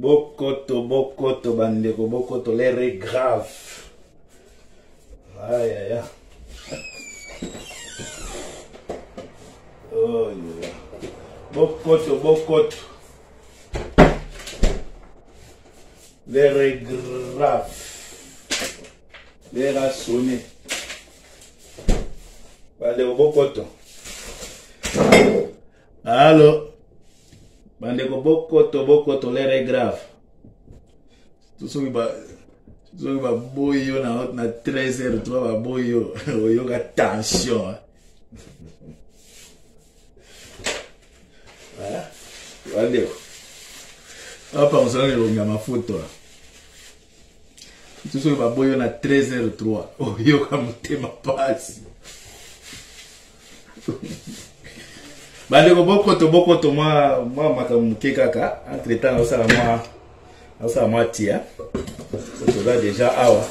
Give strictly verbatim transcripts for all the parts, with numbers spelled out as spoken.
Bokoto, bokoto, bandeko, bokoto, l'air est grave. Aïe, aïe, aïe. Oh, yeah. Bokoto, bokoto. L'air est grave. L'air a sonné. Bandeko, bokoto. Allô? Bandeko, bokoto, bokoto, l'air est grave. Tout ce qui va. Tout ce qui va boyo na treize heures, tu vas boyo. Oyoga, tension. Voilà. Bandeko. Hop, on s'en est rendu à ma photo. Tout ce qui va boyo na treize heures trois. Oyoga, mouté ma passe. Bandeko bokoto bokoto moi moi makamu kekaka entretemps on sala moi on sala moi tia on va déjà awa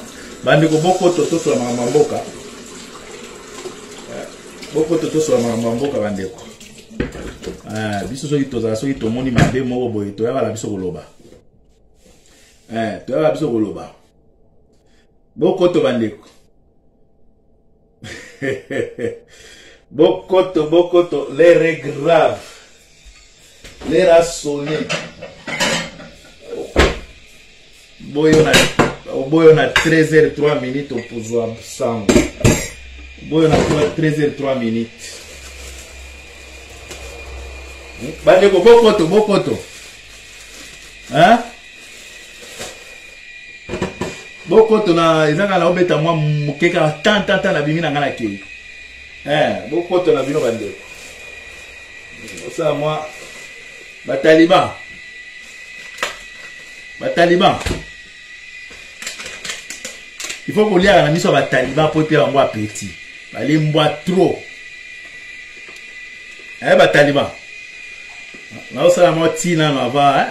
bandeko bokoto to sala mamboka bokoto to sala mamboka bandeko ah biso soki toza soki to moni mabe moko boye to yala biso koloba eh to yala biso koloba bokoto bandeko Bokoto, bokoto, l'air est grave. L'air a sonné. Au boy, on a treize heures trois minutes au pouvoir sang. Au boy, on a treize heures trois minutes. Bandeko, bokoto, bokoto. Hein? Bokoto, na, ils ont la obéta, moi, moukéka, tant, tant, tant, la bimina, n'a qu'elle. Eh, beaucoup de la vie, ça, moi, ma taliban. Ma taliban. Il faut qu'on lit à la mission ma taliban pour te faire un petit. Allez, moi, trop. Eh, ma taliban. Là, ça, la moitié, là, ma va, hein.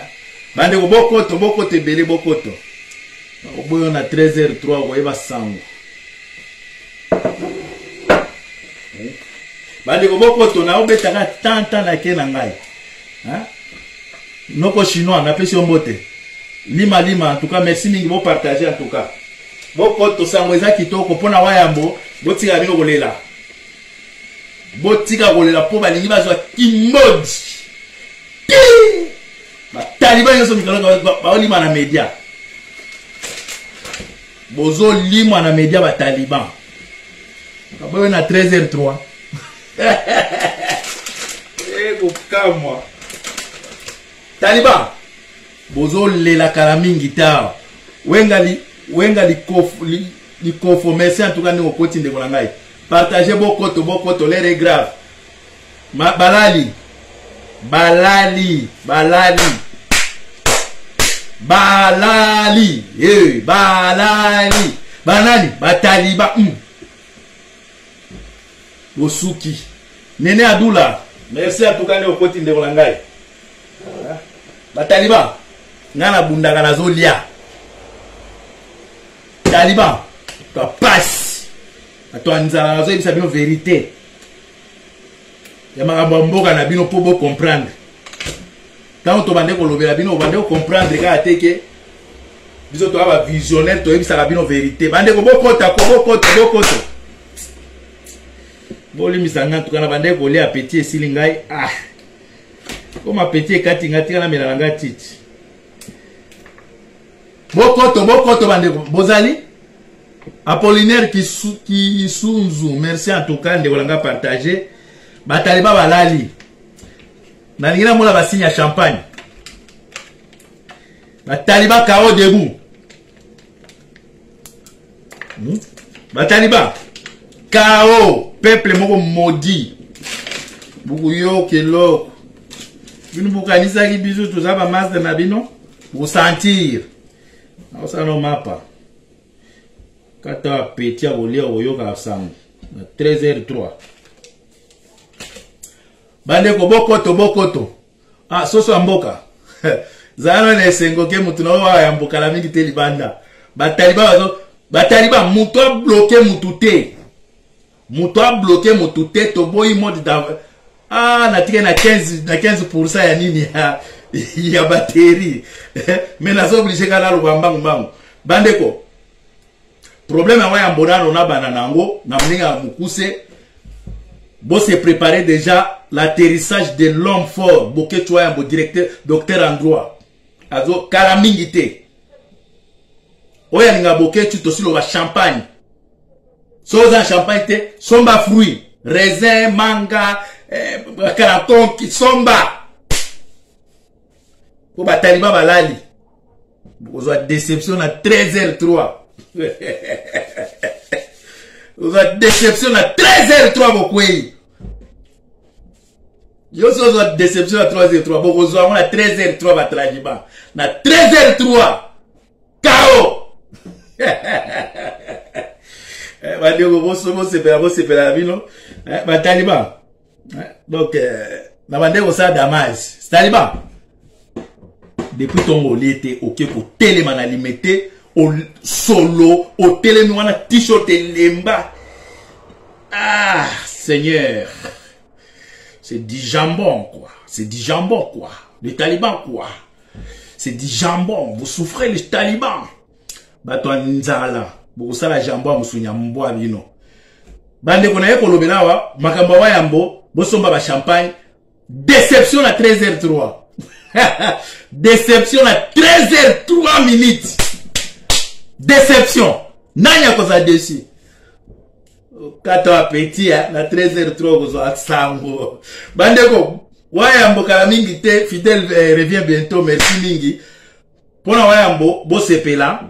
Bande, beaucoup de, beaucoup de, belé, beaucoup de. Au bout, on a treize heures trois, vous voyez, ma sang. Bandeko bokoto na obetaka tanta na ke na ngai. Hein? Noko chinois na pesi ombote. Lima lima en tout cas merci mingi bo partager en tout cas. Bokoto sango eza kitoko pona wa yambo, botika bino kolela. Botika kolela po balingi bazwa kimodi. Ba taliba yoso mikalo ba lima na media. Bozo lima na media ba taliban. Kaboyo na treize heures trois. Moi. Taliban, bozo le la calamine guitare. Wenga li, wenga li kof, li, li kofo. Merci en tout cas nous au côté de Bolangai. Partagez bokoto, bokoto, l'air est grave. Ma balali, balali, balali, balali, eh, balali, balali, bataliba. Osuki. Nene Adoula. Merci en tout cas au côté de Bolangai. Ba taliban. Nana bundaka na zolia. Taliban. Tu passes. Tu as nzala zo bisa bino vérité. Ya makambo mboka na bino po bo comprendre. Quand to bande ko lobela bino bande ko comprendre ka ateke. Biso to ba visionnaire to bisa bino vérité. Bande ko bokota ko bokota bokota. Boli misanga tukana bande ko le appétit silingai ah comme appétit katinga tika na melanga titi bokoto bokoto bande bozali Apollinaire qui qui sunzu merci en tout cas de volanga partager bataliba balali na ngira mola basinya champagne bataliba kao debout hmm? Bataliba K O peuple moko maudit. Buku yo keloko. Bino bukanisa ki biso toza ba master na bino. Vous sentir. Na osa no mapa. Kata petia bolia oyoka sango. Na treize heures trois. Bandeko bokoto bokoto. Ah soso mboka. Zana ne sengo ke mutu na wa ya mboka la mingi te libanda. Bataliba bazo bataliba mutu a bloquer mutu te. Mouto a bloqué mon tout tête au boy mode d'avant. Ah, n'a tiré na quinze pour cent à Nini. il y a batterie. Mais nous sommes obligés de faire ça. Bandeko. Le problème est que nous avons bananango, nous avons bon se préparer déjà l'atterrissage de l'homme fort. Boké tu as un directeur, docteur en droit. Azo karamingité. Oya nga boké tu tosilo ba champagne. Soza champagne te somba fruit, raisin, manga, caraton qui somba. Pour batali ba balali. Vous avez déception à treize heures trois. Vous avez déception à treize heures trois, beaucoup. Yo so vous avez déception à trois heures trois. Vous avez à treize heures trois, tragiquement. Na treize heures trois. K O. Bah Dieu, vous c'est pas, vous c'est pas la vie non. Bah Taliban. Donc, na bande vous ça damage. Taliban. Depuis ton rôle était ok pour téléman alimenter. Au solo, au télé, on a t-shirt et lemba. Ah, Seigneur. C'est du jambon, quoi. C'est du jambon, quoi. Les talibans, quoi. C'est du jambon. Vous souffrez, les talibans. Bato nzala. Vous savez, la jambon, vous souvenez, mon bois, non. Bande, vous n'avez pas le bénawa. Makambawa yambo. Bossomba, ba champagne. Déception à treize heures trois. Déception à treize heures trois minutes. Déception. Nanya kosa déçu. Kato apeti hein, na treize heures trois kosa sango. Bandeko, wayambo kalamingi te fidèle eh, revient bientôt merci mingi. Pona wayambo bo sepela.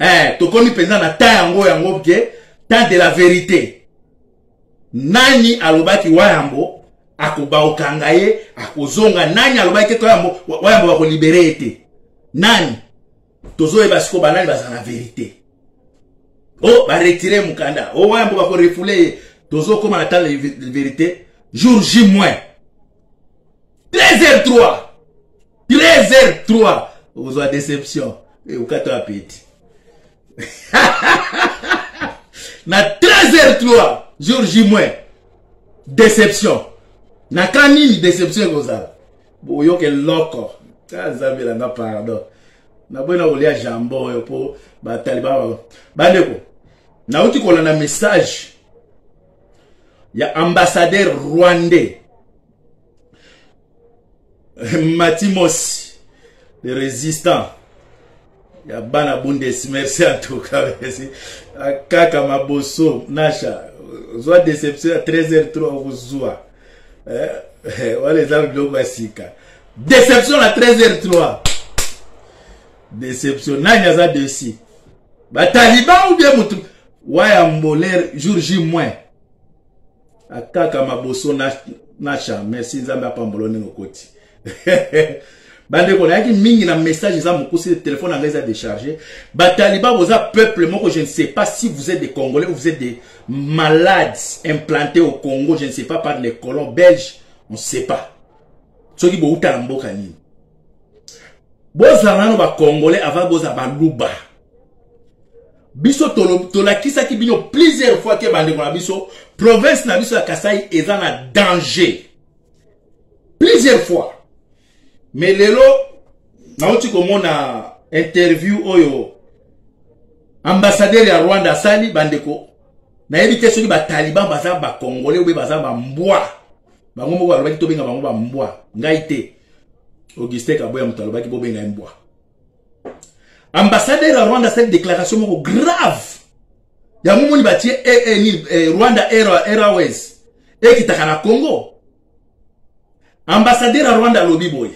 Eh, to koni penza na ta yango yango ke, temps de la vérité. Nani alobaki wayambo akoba okangaye, akozonga nani alobaki to wayambo wayambo bako libérer été. Nani Tozo et Basco Banal va la vérité. Oh, va retirer Mukanda. Oh, ouais, on va refouler. Tozo, comment attend la vérité? Jour J moins. treize heures trois. treize heures trois. Vous avez déception. Et vous avez appétit. Na treize heures trois. Jour J moins. Déception. Na canine déception, vous avez. Vous avez que loco. Ça, ça, pardon. Na bwena olia jambo yopo ba taliba bandeko na uti kola na message ya ambassadeur rwandais Matimosi le résistant ya bana bundes merci en tout cas merci kaka maboso nasha zwa déception à treize heures trois kuzwa eh wale za blogo asika déception à treize heures trois. Déception, n'a de si. Bah, taliban ou bien moutou. Ouais, jour J moins. Akaka maboso nacha. Merci, Zamba Pambolone au côté. Bah, de a qui mingi na message, ils ont le téléphone en les a déchargé. Bah, taliban, vous avez peuple, moi, je ne sais pas si vous êtes des Congolais ou vous êtes des malades implantés au Congo, je ne sais pas, par les colons belges, on ne sait pas. Ce qui est beaucoup de Bozana ba Congolais avant Bozaba Luba. Biso tolakisa ki bino plusieurs fois que bande na biso province na biso ya Kasai eza na danger. Plusieurs fois. Mais lelo nauti komona interview oyo ambassadeur ya Rwanda sali bandeko na yebi ke soki ba Taliban baza ba Congolais ou baza ba mbwa. Bango moko alobaki to benga bango ba mbwa. Ngai te. Augustin Kaboya Mutaloba qui bobenga mbwa. Ambassadeur Rwanda cette déclaration moko grave. Ya mumu ni batie Rwanda Airways et qui takana Congo. Ambassadeur Rwanda lobi boy.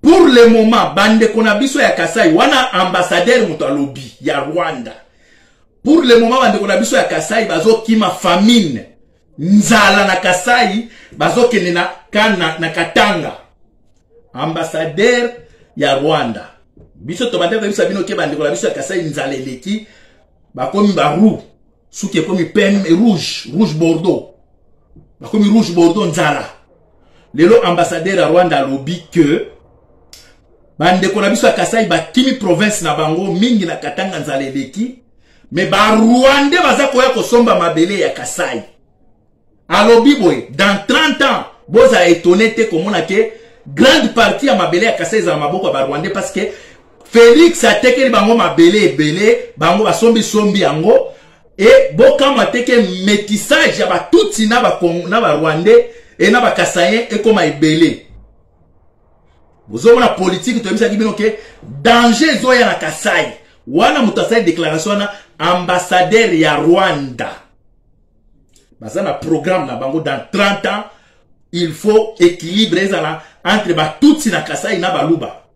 Pour le moment bande kona biso ya Kasai wana ambassadeur Mutalobi ya Rwanda. Pour le moment bande kona biso ya Kasai bazo kima famine. Nzala na Kasai bazo kene na kana na Katanga ambassadeur ya Rwanda biso to bandeko biso bino ke bandeko la biso ya Kasai nzala eleki bakomi ba roux souke komi pem rouge rouge bordeaux bakomi rouge bordeaux nzala lelo ambassadeur ya Rwanda lobi que bandeko la biso ya Kasai bakimi province na bango mingi na Katanga nzala eleki mais ba Rwandais baza koya kosomba mabele ya Kasai. Alobi boy, dans trente ans, Vous avez étonné comment on a que grande partie à ma belle à casser les amabos à Rwanda parce que Félix a teke bango ma belle belle bango ba sombi sombi ango et boka ma teke métissage ba touti na ba na ba Rwandais et na ba kasayen et comme ay belle. Vous avez la politique tu as mis ça qui bien ok danger zoya na kasai wana mutasai déclaration na ambassadeur ya Rwanda. Baza na programme na bango dans trente ans. Il faut équilibrer ça entre Batutsi na Kasai na Baluba.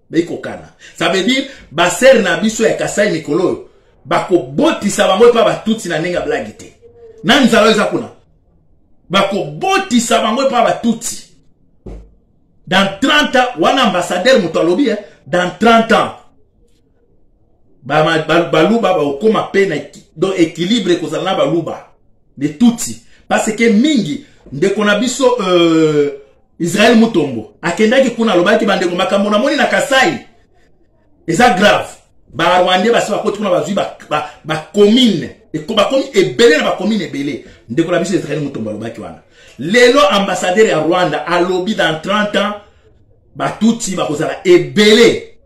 Ça veut dire Baser na biso ya Kasai Nikolo. Bako boti sa bango pa Batutsi na nenga blagite. Nan zalo zakuna. Bako boti sa bango pa Batutsi. Dans trente ans, wana ambassadeur mutalobi hein, dans trente ans. Ba Baluba ba okoma pena donc équilibre ko zalana Baluba de Tutsi parce que mingi de konabiso euh, Israël Mutombo akendaki kuna lobaki bande ko makambo na moni na Kasai eza grave ba Rwanda ba so akoti kuna bazui ba ba, ba commune e ko ba commune ebele na ba commune ebele de konabiso Israël Mutombo lobaki wana lelo ambassadeur ya Rwanda alobi dans trente ans ba tuti ba kozala ebele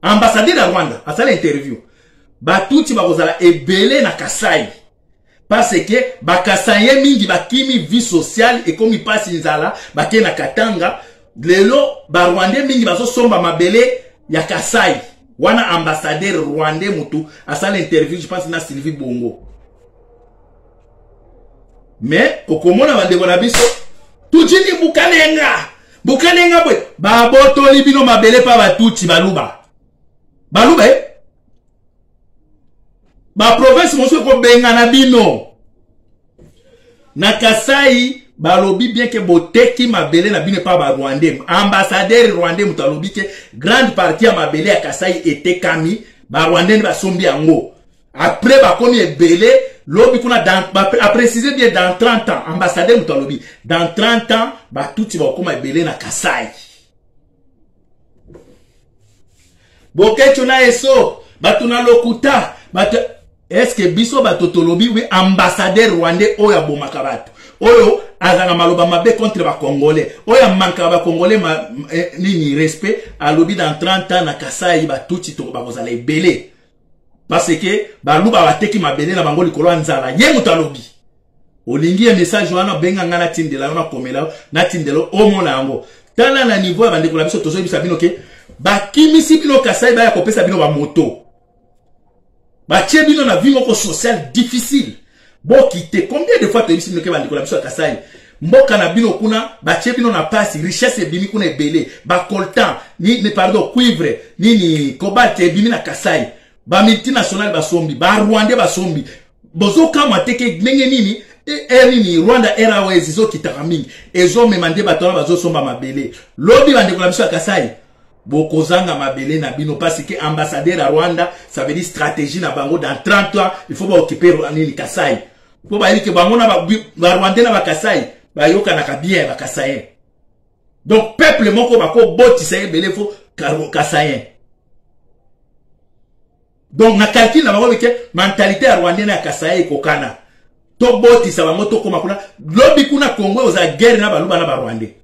ambassadeur ya Rwanda asala interview ba tuti ba kozala ebele na Kasai parce que bakasaye mingi bakimi vie sociale et comme il passe nzala baké na katanga lelo ba Rwandais mingi bazo somba mabele ya Kasai wana ambassadeur Rwandais mutu asala interview je pense na Sylvie Bongo mais okomona bande bona biso tujini bukalenga bukalenga bwe baboto libino mabele pa batuti baluba baluba eh? Ba province monsieur ko bengana bino na Kasai balobi bien que boteki mabele na bino pa ba Rwandais ambassadeur Rwandais mutalobi que grande partie ya mabele ya Kasai était kami ba Rwandais ba sombi yango après ba komi ebele lobi kuna dans a préciser bien dans trente ans ambassadeur mutalobi dans trente ans ba tuti ba koma ebele na Kasai boketu na eso batuna lokuta bat est-ce que biso batotolobi oui ambassadeur rwandais oya bomakabato oyo azanga maloba mabe contre ba congolais oya manka ba congolais ma, eh, nini respect alobi dans trente ans na Kasai ba tuti to ba kozala ebele parce que baluba bateki mabele na bango likolo nzala ye mutalobi olingi ya message wana benga ngana tindela na komela na tindelo omona yango tala na niveau ya bandeko la biso tozo bisa bino ke bakimisi bino Kasai ba ya kopesa bino ba moto ba tchébino na vie moko sociale difficile. Bon quitter combien de fois tu as vu ce que va Nicolas sur Kasai. Mboka na bino kuna ba tchébino na passe richesse bimi kuna ebele ba coltan ni ne pardon cuivre ni ni cobalt bimi na Kasai. Ba multinational ba sombi ba Rwanda ba sombi. Bozoka mateke ngenge nini e eri ni Rwanda Airways zo kitaraming ezo memande ba tona ba zo somba mabele. Lobi ba Nicolas sur Kasai. Bokozanga mabele na bino parce que ambassadeur à Rwanda ça veut dire stratégie na bango dans trente ans il faut pas occuper le Kasai faut pas dire que bango na ba Rwandais na ba Kasai ba yoka na kabien ba Kasayen donc peuple moko bako botisa ebele faut Kasayen donc na calcul na bango que mentalité à Rwandais na Kasai kokana to botisa bango to koma kuna lobi kuna Congo oza guerre na baluba na ba Rwandais.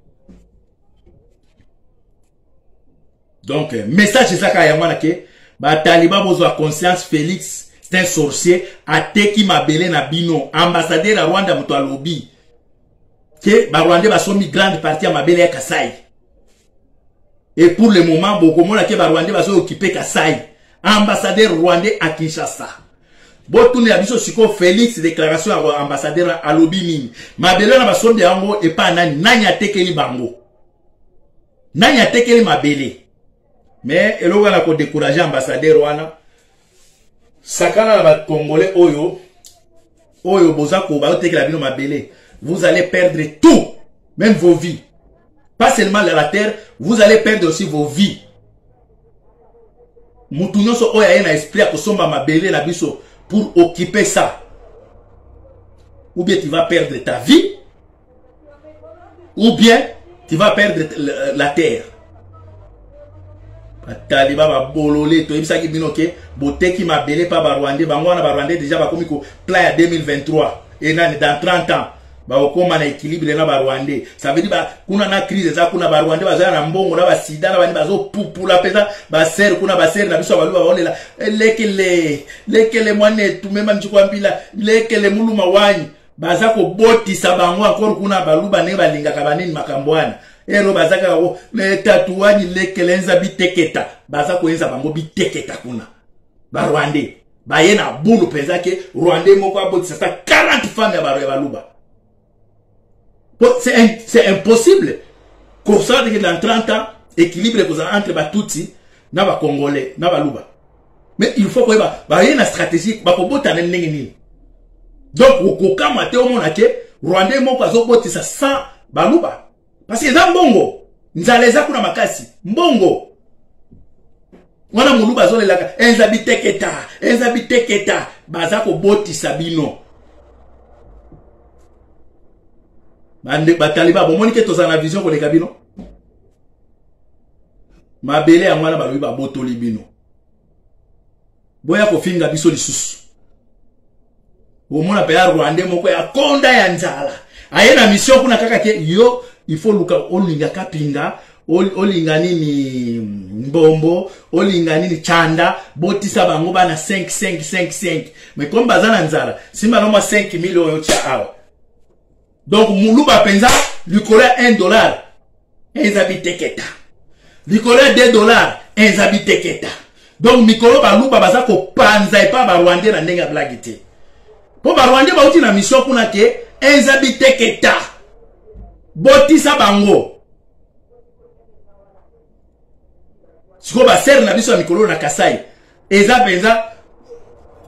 Donc, message c'est ça qu'il y a que bah Taliban besoin conscience Félix c'est un sorcier a teki mabele na bino ambassadeur à Rwanda moto a lobby que bah Rwanda va sommi grande partie à mabele ya Kasai et pour le moment beaucoup moins que bah Rwanda va s'occuper Kasai ambassadeur rwandais à Kinshasa bon tourner à biso siko Félix déclaration à ambassadeur à lobby mine mabele na va sommi yango et pas nani nani a tekeli bango nani a tekeli mabele. Mais elo wana ko décourager ambassadeur wana sakana la ba congolais oyo oyo bozako ba otekela bino mabele vous allez perdre tout même vos vies pas seulement la terre vous allez perdre aussi vos vies mutu nyonso oyo aye na esprit ya kosomba mabele na biso pour occuper ça ou bien tu vas perdre ta vie ou bien tu vas perdre la terre. Taliba ba bololé to ebisa ki bino ke boteki mabele pa ba Rwandais ba ngwana ba Rwandais déjà ba komiko plan ya deux mille vingt-trois et dans trente ans ba okoma na équilibre na ba Rwandais. Ça veut dire ba kuna na crise za kuna ba Rwandais bazala na mbongo na ba sida na ba ni bazo pupula pesa ba ser kuna ba ser na biso balu ba onela lekele lekele mwane tu mema njikwambila lekele muluma wanyi baza ko botisa bango akoro kuna baluba ne balinga kabaneni makambwana ero baza ka ko letatuani lekele nza biteketa baza ko enza bango biteketa kuna ba Rwandais ba yena bulu pesa ke Rwandais moko abotisa sa quarante femmes ya ba baluba. C'est impossible. Comme ça, dans trente ans, l'équilibre entre les Tutsi et les Congolais. Mais il faut qu'il y ait une stratégie. Donc, au cas où les Rwandais sont cent Baluba. Parce que dans Mbongo, nous allons les gens qui Mbongo. Nous allons les gens qui sont Teketa, Teketa, Bataliba, bon, monique, tu as la vision pour les cabinons. Ma belle à moi, la baliba, botolibino. Boya, pour finir la biso de sous. Au moins, la paix à Rwanda, mon père, Konda Yanzala. Aïe, la mission pour la kakake, yo, il faut luka, olinga kapinga, olingani ni mbombo, olingani ni chanda, botisa bango bana cinq, cinq, cinq, cinq. Mais comme bazana nzala, si ma noma cinq mille euros, yo, tcha. Donc, Moulouba Penza, lui colère un dollar, un habiteketa. Lui colère deux dollars, un habiteketa. Donc, Mikolo Balouba Baza, ko panzaï pa Barwande na nenga blagite. Po Barwande ba outi na mission kuna ke, un habiteketa. Botisa bango. Siko ba ser na biso Mikolo na Kasai. Eza Penza,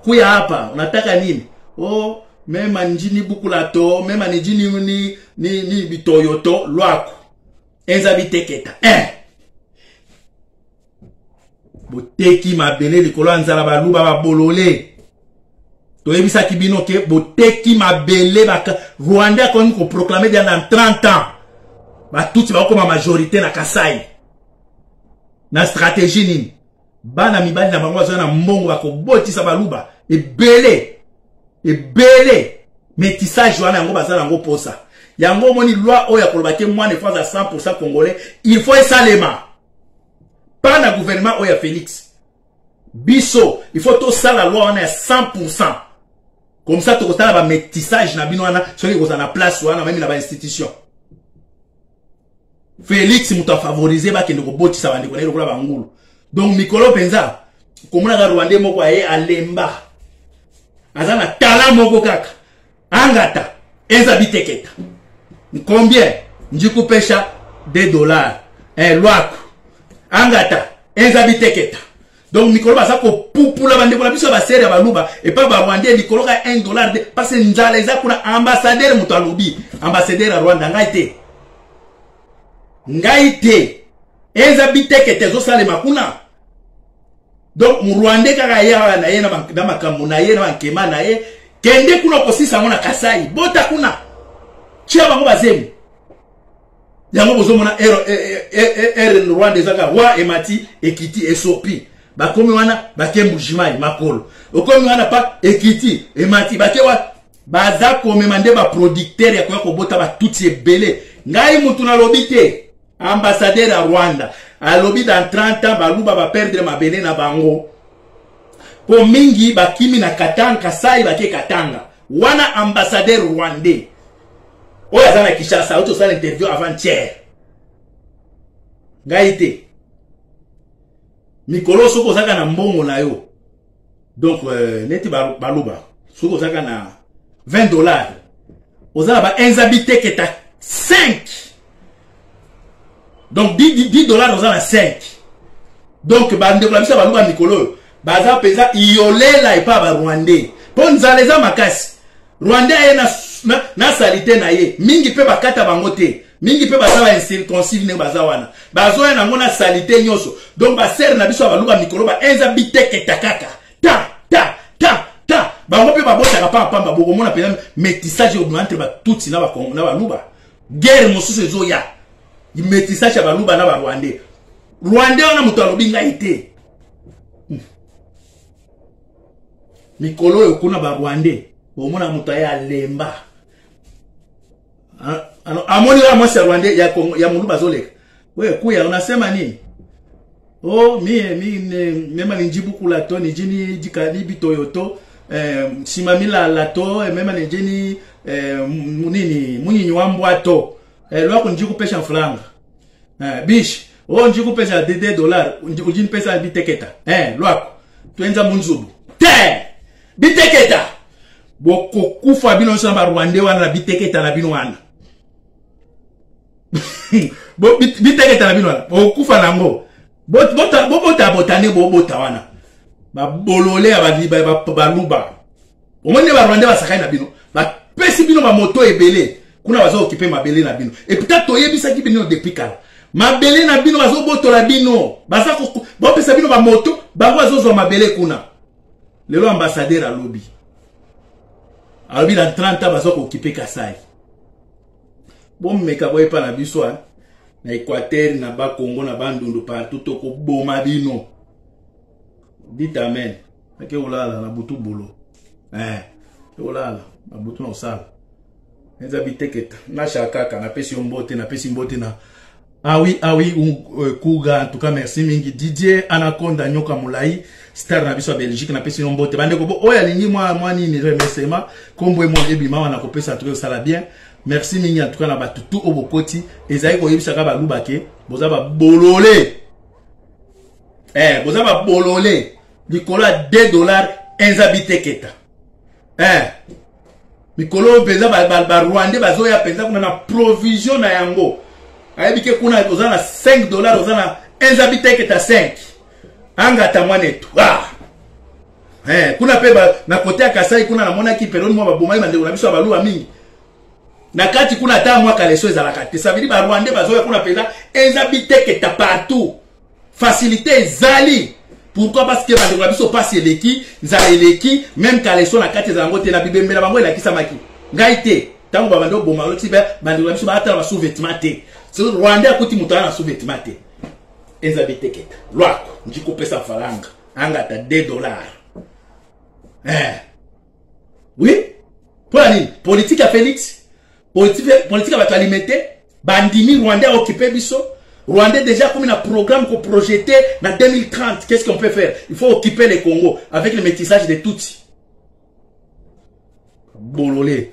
kuya hapa, unataka nini? Oh, même anjini bukulato, même anjini ni ni ni bitoyoto loako. Enzabiteketa. Eh. Boteki mabele likolo anzala baluba ba bololé. To ebisa kibino ke boteki mabele ba Rwanda koni ko proclamer dans trente ans. Ba tout ba comme majorité na Kasai. Na stratégie nini. Bana mibali na bango zana mbongo ba ko botisa baluba e belé. Et belé, métissage, wana yango bazala yango posa. Yango moni loi oya kolobake mwana faz à cent pour cent congolais, il faut esalema. Pas na gouvernement oya Félix. Biso, il faut tout ça la loi on est à cent pour cent. Comme ça tout ça ba métissage na bino wana, celui qui a place wana même na ba institution. Félix muta favoriser ba kende ko botisa bande ko na lokola bangulu. Donc Mikolo Penza, komona ga Rwanda moko aye alemba. Azana tala moko kaka angata ezabiteketa combien njiku pesha deux dollars eh lwaku angata ezabiteketa. Donc Mikolo baza ko pupula bande ko la biso ba sere baluba et pas ba Rwanda Mikolo ka un dollar parce que nzala eza kuna ambassadeur muto alobi ambassadeur ya Rwanda ngaite ngaite ezabiteketa zo sale makuna. Donc, les Rwandais qui ont dans ma camonaye, dans ma kemanaye, qui ont été en Kasai, bota kuna. Qui ont été en Rwanda, ils ont été en Rwanda, Emati, Ekiti, Esopi. Bakomi wana, bakem Bujimai, Makolo. Okomi wana pa, Ekiti, Emati, bakewa, baza komemande ba producteur, ya kwa kobota ba tuti ebele. Ngai mutuna lobite. Ambassadeur à Rwanda, à l'objet dans trente ans, Balouba va perdre ma béné na bango. Pour mingi, bakimi na Katanga, sai bake Katanga. Wana ambassadeur rwandais. Oya zana Kishasa, auto sa interview avant-hier. Gaïté. Mikolo soko zaka na mbongo na yo. Donc, euh, neti Balouba. Soko zaka na vingt dollars. Ozana ba enzabite keta cinq. Donc dix dollars dans la cinq. Donc bande la mission baluba Mikolo baza pesa iolé la et pas ba Rwandais. Pour nous aller za makasi. Rwandais na na salité na ye. Mingi pe bakata bangote. Mingi pe baza ba incirconcise ne baza wana. Bazo na ngona salité nyoso. Donc ba ser na biso baluba Mikolo ba enza biteke takaka. Ta ta ta ta. Bango pe ba bota ka pa pamba boko mona pe métissage entre ba tutsi na ba na baluba. Guerre mosusu ezoya. Il métissage à Balouba na Rwandais. Rwandais on a mutalobi ngaité. Mikolo yokuna ba Rwandais. Omona mutaya lemba. Alors, à mon niveau, moi, c'est Rwandais, il y a mon loup bazolek. Oui, Kouya, on a semani. Oh, mi, mi, même en Njibu Kulato, Nijini, Dikani, Bitoyoto, Simamila Lato, même en Nijini, Mounini, Mounini, Wamboato. Lorsque on dit qu'on pêche en flanc, biche, on dit qu'on pêche à deux dollars, on dit qu'on pêche à biteketa. Hein, lorsque tu es dans Munzubu, terre, biteketa. Beaucoup kufa bino samba Rwandais wana biteketa na bino wana. Bo biteketa na bino wana. Beaucoup kufa nango. Bot bota bota botane bo bota wana. Ba bolole ya ba ba ba luba. Omone ba Rwandais basakai na bino. Ba pesi bino ba moto ebele. Kuna wazo occupé ma belé na bino. Et peut-être toyé bisa ki bino depuis kala. Ma belé na bino wazo boto la bino. Basa ko bo pesa bino ba moto, ba wazo zo ma belé kuna. Le lo ambassadeur à lobby. Alors, il a trente ans, il faut occuper Kassai. Bon, mais quand vous pas la biso, hein, na Équateur, na bas Congo, na bas Ndundu, partout, tout au bon mabino. Dites amen. Mais que vous là, la boutou boulot. Hein, que vous là, la boutou non sale. Les habitants qui na chakaka, na pesi mbote, na pesi mbote na. Ah oui, ah oui, un Kouga, en tout cas, merci mingi. Didier Anaconda Nyoka Moulai, star na biso Belgique, na pesi nombote. Bande kobo, oya lingi moi moi ni ni remerciement, kombo moi ebima wana kopesa tout ça la bien. Merci mingi en tout cas na ba tout obokoti, ezai ko yebisa ka ba lubake, boza ba bololé. Eh, boza ba bololé. Nicolas deux dollars inhabité keta. Eh. Nicolas beza ba ba Rwandais bazo ya penza kuna na provision na yango. Ayebike kuna ozana cinq dollars ozana inhabité que ta cinq anga tamane trois eh kuna peba na côté ya Kasai kuna na mona ki peron mo baboma imande na biso abaluwa mingi na kati kuna ta mwa kaleso ezala kati ça veut dire ba Rwandais bazoya kuna peza inhabité que ta partout facilité zali pourquoi parce que bande na biso passe eleki za eleki même kaleso na kati za ngote na bibembela bango elaki samaki ngaite tango babande oboma loti ba bande na biso ba atala ba sous-vêtements te. C'est le Rwandais à côté de la sous-vêtement. Ils habitent les quêtes. L'ouak, je coupe sa falangue. Angata deux dollars. Oui? Pour la politique à Félix, politique à alimenter, Bandimi, Rwandais a occupé Bisso. Rwandais déjà comme un programme qu'on projetait dans deux mille trente. Qu'est-ce qu'on peut faire? Il faut occuper les Congo avec le métissage de Tutsi. Bololé.